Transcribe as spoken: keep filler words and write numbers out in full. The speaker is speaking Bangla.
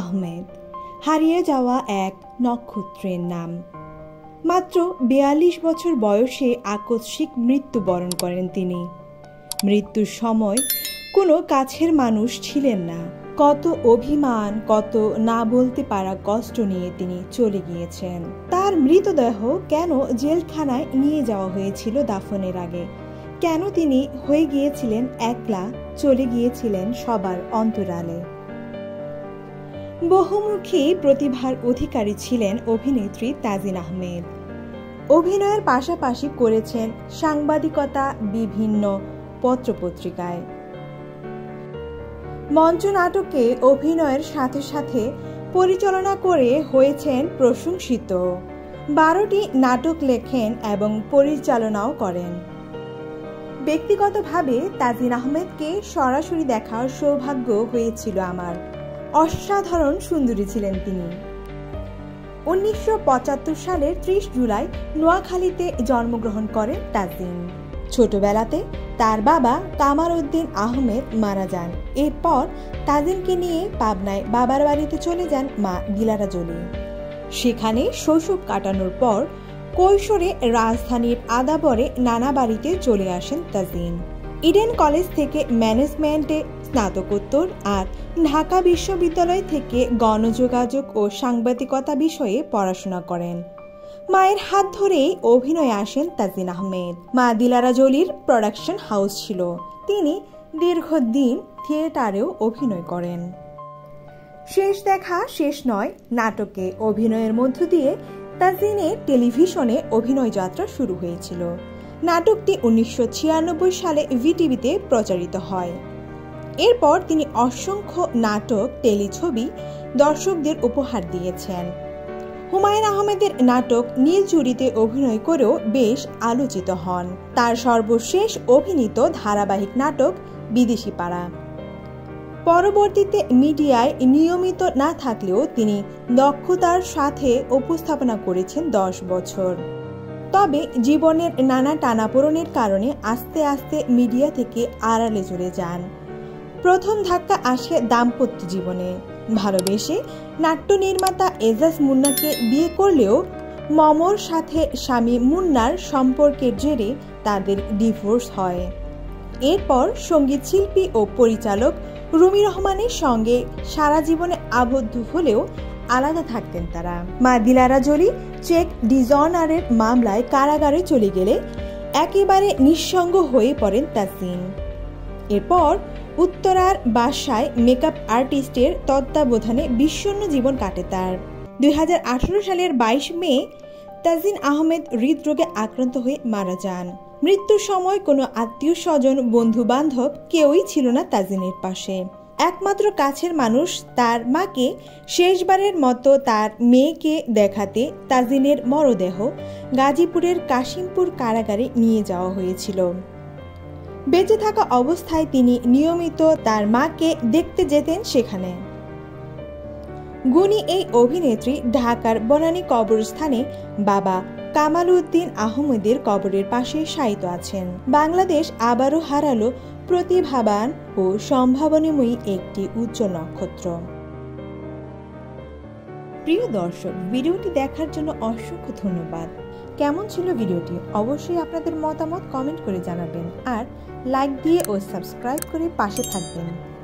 আহমেদ, হারিয়ে যাওয়া এক নক্ষত্রের নাম। মাত্র বিয়াল্লিশ বছর বয়সে আকস্মিক মৃত্যুবরণ করেন তিনি। মৃত্যুর সময় কোনো কাছের মানুষ ছিলেন না। কত অভিমান, কত না বলতে পারা কষ্ট নিয়ে তিনি চলে গিয়েছেন। তার মৃতদেহ কেন জেলখানায় নিয়ে যাওয়া হয়েছিল দাফনের আগে? কেন তিনি হয়ে গিয়েছিলেন একলা, চলে গিয়েছিলেন সবার অন্তরালে? বহুমুখী প্রতিভার অধিকারী ছিলেন অভিনেত্রী তাজিন আহমেদ। অভিনয়ের পাশাপাশি করেছেন সাংবাদিকতা বিভিন্ন পত্রপত্রিকায়। মঞ্চনাটকে অভিনয়ের সাথে সাথে পরিচালনা করে হয়েছেন প্রশংসিত। বারোটি নাটক লেখেন এবং পরিচালনাও করেন। ব্যক্তিগতভাবে তাজিন আহমেদকে সরাসরি দেখার সৌভাগ্য হয়েছিল আমার। অসাধারণ সুন্দরী ছিলেন তিনি। উনিশশো পঁচাত্তর সালের ত্রিশ জুলাই নোয়াখালীতে জন্মগ্রহণ করেন তাজিন। ছোটবেলাতে তার বাবা কামালউদ্দিন আহমেদ মারা যান। এরপর তাজিনকে নিয়ে পাবনায় বাবার বাড়িতে চলে যান মা দিলারা জলি। সেখানে শৈশব কাটানোর পর কৈশোরে রাজধানীর আদাবরে নানা বাড়িতে চলে আসেন তাজিন। ইডেন কলেজ থেকে ম্যানেজমেন্টে স্নাতকোত্তর আর ঢাকা বিশ্ববিদ্যালয় থেকে গণযোগাযোগ ও সাংবাদিকতা বিষয়ে পড়াশোনা করেন। মায়ের হাত ধরেই অভিনয়ে আসেন তাজিন আহমেদ। মা দিলারা জলির প্রোডাকশন হাউস ছিল। তিনি দীর্ঘদিন থিয়েটারেও অভিনয় করেন। শেষ দেখা শেষ নয় নাটকে অভিনয়ের মধ্য দিয়ে তাজিনের টেলিভিশনে অভিনয় যাত্রা শুরু হয়েছিল। নাটকটি উনিশশো ছিয়ানব্বই সালে ভিটিভিতে প্রচারিত হয়। এরপর তিনি অসংখ্য নাটক, টেলিছবি দর্শকদের উপহার দিয়েছেন। হুমায়ুন আহমেদের নাটক নীলচুরিতে অভিনয় করেও বেশ আলোচিত হন। তার সর্বশেষ অভিনীত ধারাবাহিক নাটক বিদেশি পাড়া। পরবর্তীতে মিডিয়ায় নিয়মিত না থাকলেও তিনি দক্ষতার সাথে উপস্থাপনা করেছেন দশ বছর। তবে জীবনের নানা টানাপোড়েনের কারণে আস্তে আস্তে মিডিয়া থেকে আড়ালে চলে যান। প্রথম ধাক্কা আসে দাম্পত্য জীবনে। ভালোবেসে নাট্য নির্মাতা এজাজ মুন্নাকে বিয়ে করলেও মমর সাথে স্বামী মুন্নার সম্পর্কের জেরে তাদের ডিভোর্স হয়। এরপর সঙ্গীতশিল্পী ও পরিচালক রুমি রহমানের সঙ্গে সারা জীবনে আবদ্ধ হলেও আলাদা থাকতেন তারা। মা দিলারা জলি চেক ডিজঅনারের মামলায় কারাগারে চলে গেলে একেবারে নিঃসঙ্গ হয়ে পড়েন তাজিন। এরপর উত্তরার বাসায় মেকআপ আর্টিস্টের তত্ত্বাবধানে বিষণ্ণ জীবন কাটে তার। দুই হাজার আঠারো সালের বাইশ মে তাজিন আহমেদ হৃদরোগে আক্রান্ত হয়ে মারা যান। মৃত্যুর সময় কোনো আত্মীয় স্বজন, বন্ধু বান্ধব কেউই ছিল না তাজিনের পাশে। একমাত্র কাছের মানুষ তার মাকে। শেষবারের মতো তার মেয়েকে দেখাতে তাজিনের মরদেহ গাজীপুরের কাশিমপুর কারাগারে নিয়ে যাওয়া হয়েছিল। বেঁচে থাকা অবস্থায় তিনি নিয়মিত তার মাকে দেখতে যেতেন সেখানে। গুণী এই অভিনেত্রী ঢাকার বনানী কবরস্থানে বাবা কামালউদ্দিন আহমেদের কবরের পাশে শায়িত আছেন। বাংলাদেশ আবারও হারালো প্রতিভাবান ও সম্ভাবনাময়ী একটি উজ্জ্বল নক্ষত্র। প্রিয় দর্শক, ভিডিওটি দেখার জন্য অসংখ্য ধন্যবাদ। কেমন ছিল ভিডিওটি? অবশ্যই আপনাদের মতামত কমেন্ট করে জানাবেন আর লাইক দিয়ে ও সাবস্ক্রাইব করে পাশে থাকবেন।